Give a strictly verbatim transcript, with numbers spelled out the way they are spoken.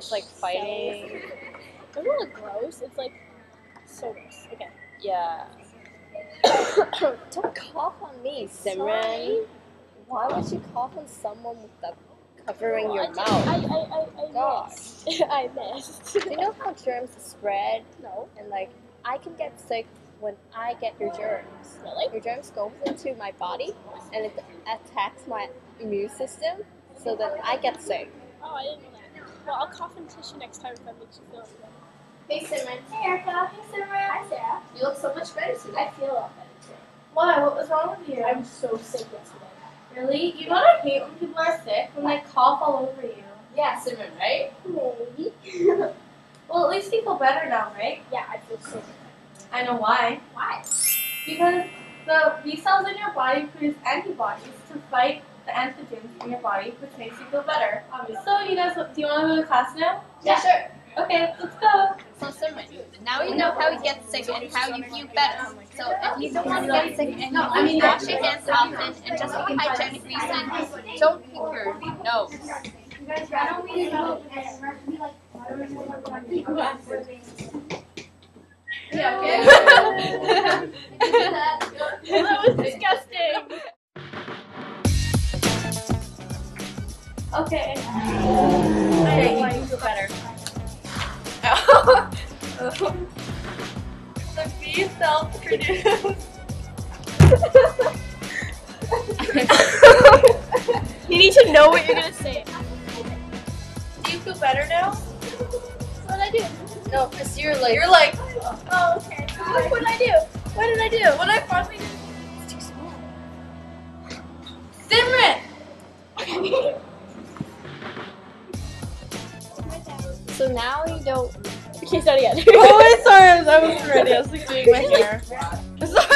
looks like fighting. Doesn't it look gross? It's like so gross. Okay. Yeah. Don't cough on me, Simran. Why would you cough on someone without covering oh, your I mouth? I, I, I, I God. missed. I missed. Do you know how germs spread? No. And like, I can get sick when I get your germs. Really? Your germs go into my body and it attacks my immune system, so that I get sick. Oh, I didn't know that. Well, I'll cough in tissue next time if that makes you feel better. Hey, Simran. Hey, Erica. Hey, Simran. Hi, Sarah. You look so much better today. I feel a lot better today. Why? What was wrong with you? I'm so sick yesterday. Really? You know what I hate when people are sick? When they cough all over you. Yeah, Simran, right? Maybe. Well, at least you feel better now, right? Yeah, I feel so good. I know why. Why? Because the B cells in your body produce antibodies to fight the antigens in your body, which makes you feel better. Obviously. So, you guys, do you want to go to class now? Yeah, yeah, sure. Okay, let's go. So, Simran, now you know how you get sick and how you feel better. So, if you don't want to get sick and not wash your hands often and just for hygienic reasons, don't pick your nose. You guys, I don't mean to know. Yeah, okay. That was disgusting. Okay. Okay, you can do better. Oh. Oh. The B cells produce. You need to know what you're gonna say. Do you feel better now? What did I do? No, because you're like you're like. Oh, okay. Like, what did I do? What did I do? What did I finally do? It's too small. Simran. Okay. So now you don't. Okay, start again. Oh, sorry, I wasn't ready. I was like doing my hair.